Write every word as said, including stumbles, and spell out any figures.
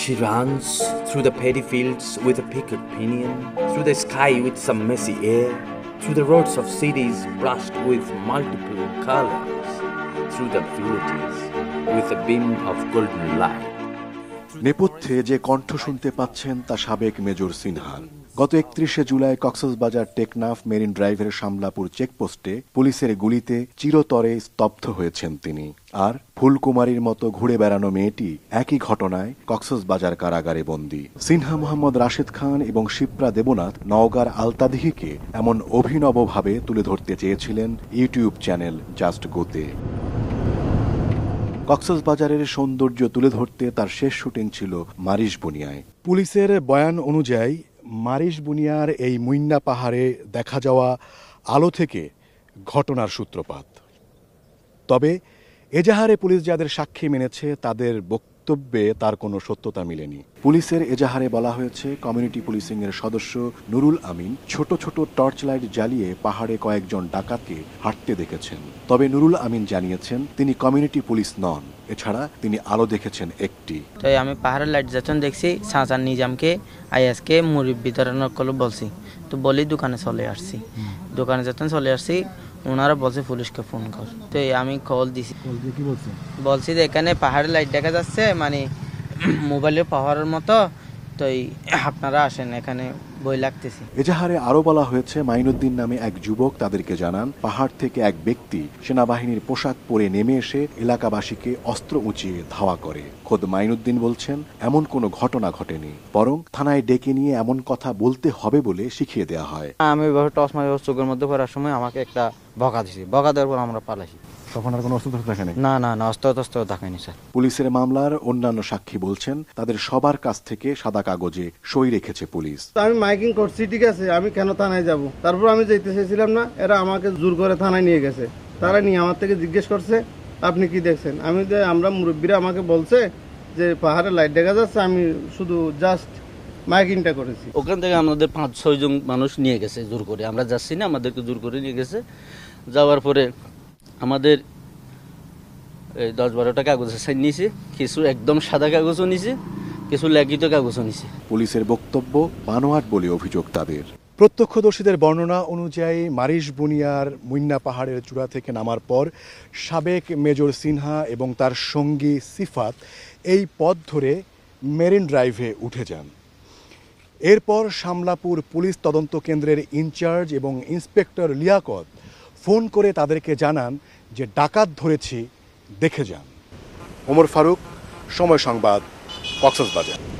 She runs through the paddy fields with a picket pinion, through the sky with some messy air, through the roads of cities brushed with multiple colors, through the villages with a beam of golden light. नेपथ्ये जे कण्ठ सुनते पाच्छेन ता साबेक major सिनहार। गत एकत्रिशे जुलाई Cox's Bazar Teknaf marine ড্রাইভের শামলাপুর চেকপোস্টে পুলিশের গুলিতে চিরতরে স্তব্ধ হয়েছেন তিনি। আর ফুলকুমারীর মতো ঘুরে বেড়ানো মেয়েটি একই ঘটনায় কক্সবাজার কারাগারে বন্দী। সিনহা মোহাম্মদ রাশেদ খান এবং শিপ্রা দেবনাথ নওগাঁর আলতাদিহিকে এমন অভিনবভাবে তুলে ধরতে চেয়েছিলেন ইউটিউব চ্যানেল জাস্ট গোতে। কক্সবাজারের সৌন্দর্য তুলে ধরতে তার শেষ শুটিং ছিল মারিশ বুনিয়ায়। পুলিশের বয়ান অনুযায়ী মারিশ বুনিয়ার এই মুইন্না পাহাড়ে দেখা যাওয়া আলো থেকে ঘটনার সূত্রপাত। তবে এজাহারে পুলিশ যাদের সাক্ষী মেনেছে তাদের বক্তব্যে তার কোনো সত্যতা মেলেনি। পুলিশের এজাহারে বলা হয়েছে কমিউনিটি পুলিশিং এর সদস্য নুরুল আমিন ছোট ছোট টর্চ লাইট জ্বালিয়ে পাহাড়ে কয়েকজন ডাকাতকে হাঁটতে দেখেছেন। তবে নুরুল আমিন জানিয়েছেন তিনি কমিউনিটি পুলিশ নন। এছাড়া তিনি আলো দেখেছেন একটি। তাই আমি পাহাড়ের লাইট যখন দেখছি সাঁচার নিজামকে আইএসকে মুড়ি বিতরণ করলো বলছি, তো বলি দোকানে চলে আসছি। দোকানে যখন চলে আসছি ওনারা বলছে পুলিশকে ফোন কর, তো আমি কল দিছি। বলছি যে এখানে পাহাড়ের লাইট দেখা যাচ্ছে, মানে মোবাইলের পাহাড়ের মতো, তো আপনারা আসেন এখানে বই লাগতেছে। এজাহারে আরও বলা হয়েছে মাইনুদ্দিন নামে এক যুবক তাদেরকে জানান পাহাড় থেকে এক ব্যক্তি সেনাবাহিনীর পোশাক পরে নেমে এসে এলাকাবাসীকে অস্ত্র উঁচিয়ে ধাওয়া করে। খোদ মাইনুদ্দিন বলছেন এমন কোনো ঘটনা ঘটেনি, বরং থানায় ডেকে নিয়ে এমন কথা বলতে হবে বলে শিখিয়ে দেওয়া হয়। আমি টস মারি চোখের মধ্যে পড়ার সময় আমাকে একটা বকা দিয়েছি, বকা দেওয়ার পর আমরা পালাইছি। তখন আর কোনো অস্ত্র থাকে না না না অস্ত্র থাকেনি স্যার। পুলিশের মামলার অন্যান্য সাক্ষী বলছেন তাদের সবার কাছ থেকে সাদা কাগজে সই রেখেছে পুলিশ। আমি মাইকিং করছি, ঠিক আছে, আমি কেন থানায় যাব? তারপর আমি যেতে চেয়েছিলাম না, এরা আমাকে জোর করে থানায় নিয়ে গেছে। তারা নিয়ে আমার থেকে জিজ্ঞেস করছে আপনি কি দেখছেন? আমি যে আমরা মুরব্বীরা আমাকে বলছে যে পাহাড়ে লাইট দেখা যাচ্ছে, আমি শুধু জাস্ট মাইকিংটা করেছি। ওখান থেকে আমাদের পাঁচ ছয় জন মানুষ নিয়ে গেছে জোর করে, আমরা যাচ্ছি না, আমাদেরকে জোর করে নিয়ে গেছে। যাওয়ার পরে আমাদের এই দশ বারোটা কাগজ নিয়েছে, কিছু একদম সাদা কাগজও নিয়েছে, কিছু লেখিত কাগজও নিয়েছে। পুলিশের বক্তব্য বানোয়াট বলে অভিযোগ তাদের। প্রত্যক্ষদর্শীদের বর্ণনা অনুযায়ী মারিশ বুনিয়ার মুইন্না পাহাড়ের চূড়া থেকে নামার পর সাবেক মেজর সিনহা এবং তার সঙ্গী সিফাত এই পথ ধরে মেরিন ড্রাইভে উঠে যান। এরপর শামলাপুর পুলিশ তদন্ত কেন্দ্রের ইনচার্জ এবং ইন্সপেক্টর লিয়াকত ফোন করে তাদেরকে জানান যে ডাকাত ধরেছি, দেখে যান। ওমর ফারুক, সময় সংবাদ, কক্সবাজার।